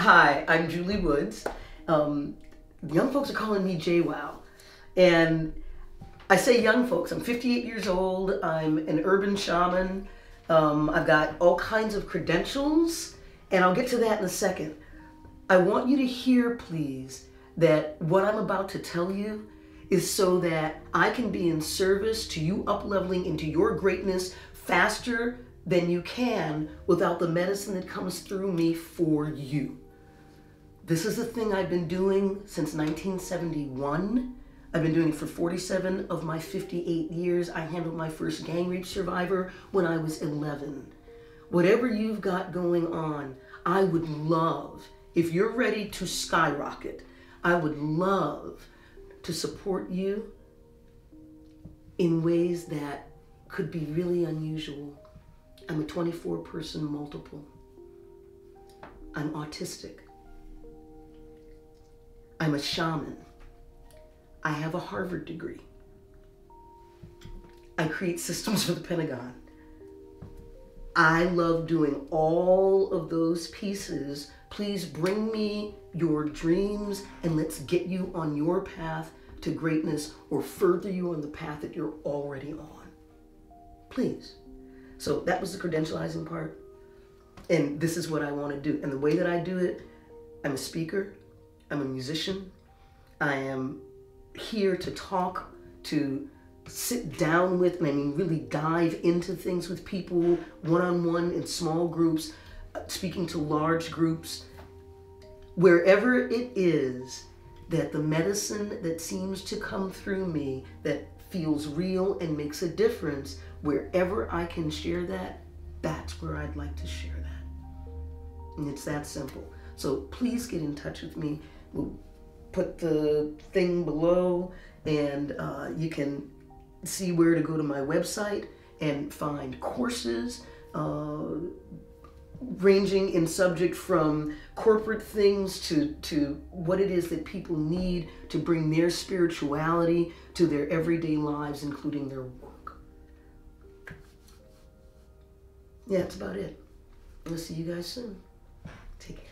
Hi, I'm Julie Woods. Young folks are calling me JWOW. And I say young folks, I'm 58 years old. I'm an urban shaman. I've got all kinds of credentials, and I'll get to that in a second. I want you to hear, please, that what I'm about to tell you is so that I can be in service to you up-leveling into your greatness faster than you can without the medicine that comes through me for you. This is the thing I've been doing since 1971. I've been doing it for 47 of my 58 years. I handled my first gang rape survivor when I was 11. Whatever you've got going on, I would love, if you're ready to skyrocket, I would love to support you in ways that could be really unusual. I'm a 24-person multiple. I'm autistic. I'm a shaman. I have a Harvard degree. I create systems for the Pentagon. I love doing all of those pieces. Please bring me your dreams and let's get you on your path to greatness or further you on the path that you're already on. Please. So that was the credentializing part. And this is what I want to do. And the way that I do it, I'm a speaker, I'm a musician, I am here to talk, to sit down with, and I mean really dive into things with people, one-on-one in small groups, speaking to large groups, wherever it is that the medicine that seems to come through me that feels real and makes a difference, wherever I can share that, that's where I'd like to share that. And it's that simple. So please get in touch with me. We'll put the thing below, and you can see where to go to my website and find courses ranging in subject from corporate things to what it is that people need to bring their spirituality to their everyday lives, including their work. Yeah, that's about it. I'll see you guys soon. Take care.